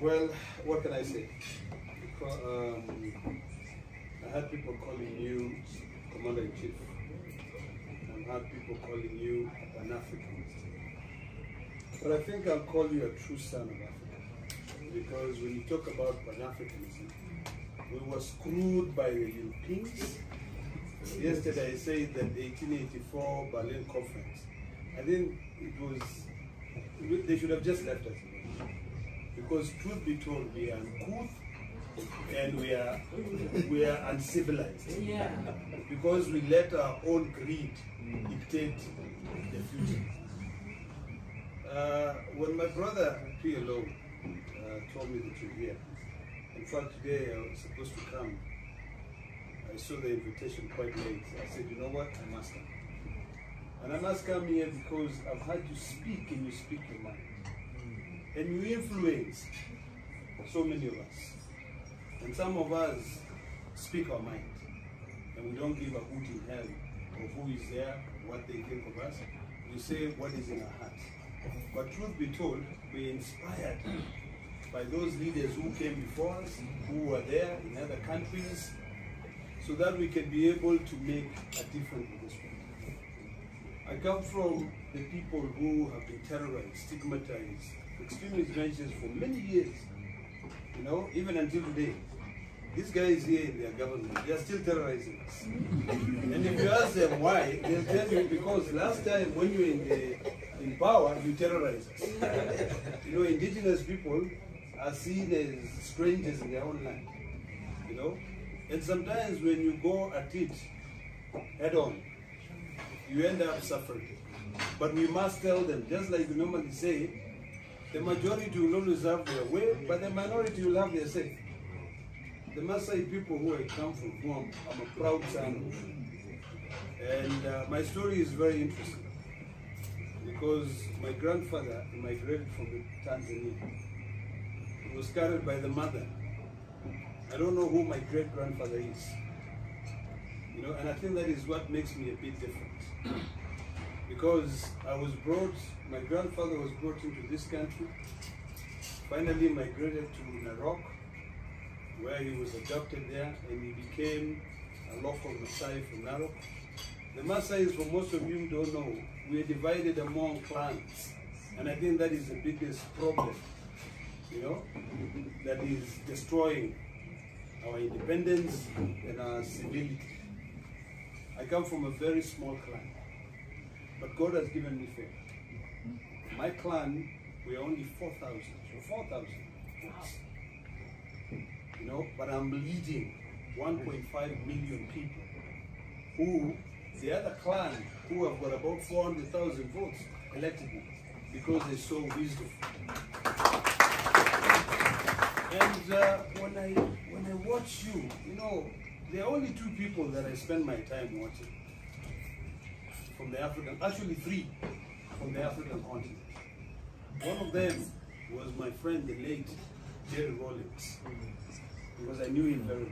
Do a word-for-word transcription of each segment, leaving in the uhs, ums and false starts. Well, what can I say? Um, I had people calling you Commander-in-Chief. I've had people calling you Pan-African. But I think I'll call you a true son of Africa. Because when you talk about Pan-Africanism, we were screwed by the Europeans. Yesterday I said that the eighteen eighty-four Berlin Conference, I think it was, they should have just left us. Because truth be told, we are uncouth and we are, we are uncivilized. Yeah. Because we let our own greed dictate the future. Uh, when my brother, P L O, uh, told me that you're here, in fact today I was supposed to come, I saw the invitation quite late. I said, you know what, I must come. And I must come here because I've heard you speak and you speak your mind. And you influence so many of us. And some of us speak our mind. And we don't give a hoot in hell of who is there, what they think of us. We say what is in our heart. But truth be told, we're inspired by those leaders who came before us, who were there in other countries, so that we can be able to make a difference in this world. I come from the people who have been terrorized, stigmatized, extremist ventures for many years, you know, even until today. These guys here in their government, they are still terrorizing us. And if you ask them why, they'll tell you because last time when you were in, the, in power, you terrorized us. You know, indigenous people are seen as strangers in their own land, you know. And sometimes when you go at it head on, you end up suffering. But we must tell them, just like we normally say, the majority will always have their way, but the minority will have their say. The Maasai people who I come from, who I'm, I'm a proud son of. And uh, my story is very interesting because my grandfather migrated from Tanzania. He was carried by the mother. I don't know who my great-grandfather is, you know, and I think that is what makes me a bit different. Because I was brought, my grandfather was brought into this country, finally migrated to Narok, where he was adopted there, and he became a local Maasai from Narok. The Maasai, for most of you who don't know, we are divided among clans, and I think that is the biggest problem, you know, that is destroying our independence and our civility. I come from a very small clan, but God has given me faith. My clan, we are only four thousand, four thousand, you know, but I'm leading one point five million people who, the other clan, who have got about four hundred thousand votes elected me because they saw wisdom. And uh, when I when I watch you, you know, there are only two people that I spend my time watching from the African, actually three from the African continent. One of them was my friend, the late Jerry Rollins, because I knew him very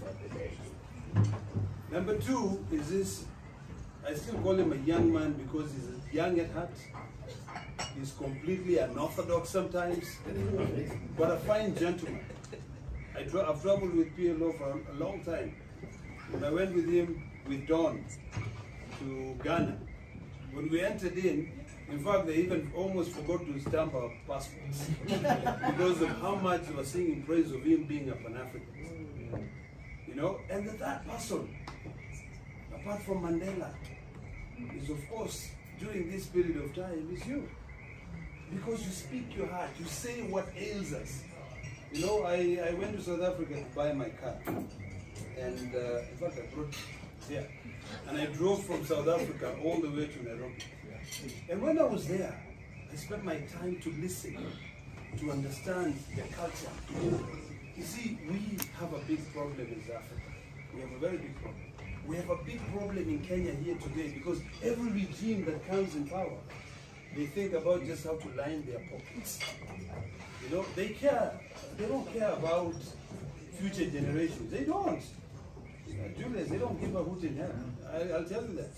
well. Number two is this, I still call him a young man because he's young at heart. He's completely unorthodox sometimes, but a fine gentleman. I I've traveled with P L O for a long time. When I went with him, with Don, to Ghana, when we entered in, in fact, they even almost forgot to stamp our passports because of how much they were singing praise of him being a Pan-African. You know, and the third person, apart from Mandela, is of course, during this period of time, is you. Because you speak your heart, you say what ails us. You know, I, I went to South Africa to buy my car. And uh, in fact, I brought yeah. And I drove from South Africa all the way to Nairobi. And when I was there, I spent my time to listen, to understand the culture. You see, we have a big problem in South Africa. We have a very big problem. We have a big problem in Kenya here today because every regime that comes in power, they think about just how to line their pockets. You know, they care. They don't care about future generations. They don't. Julius, they don't give a hoot in hell. I, I'll tell you that.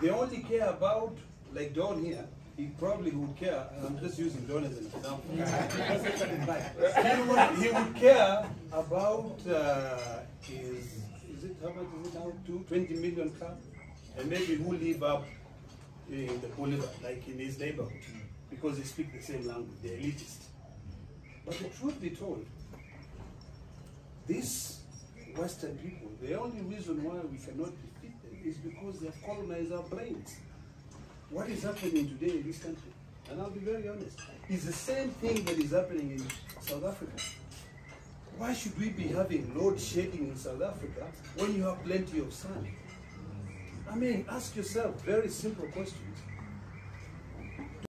They only care about, like Don here, he probably would care, and I'm just using John as an example, he, he would care about uh, his, is it, how much is it now, two, twenty million cars, and maybe who live up in the Bolivar, like in his neighborhood, because they speak the same language, they're elitist. But the truth be told, these Western people, the only reason why we cannot defeat them is because they have colonized our brains. What is happening today in this country, and I'll be very honest, is the same thing that is happening in South Africa. Why should we be having load shedding in South Africa when you have plenty of sun? I mean, ask yourself very simple questions.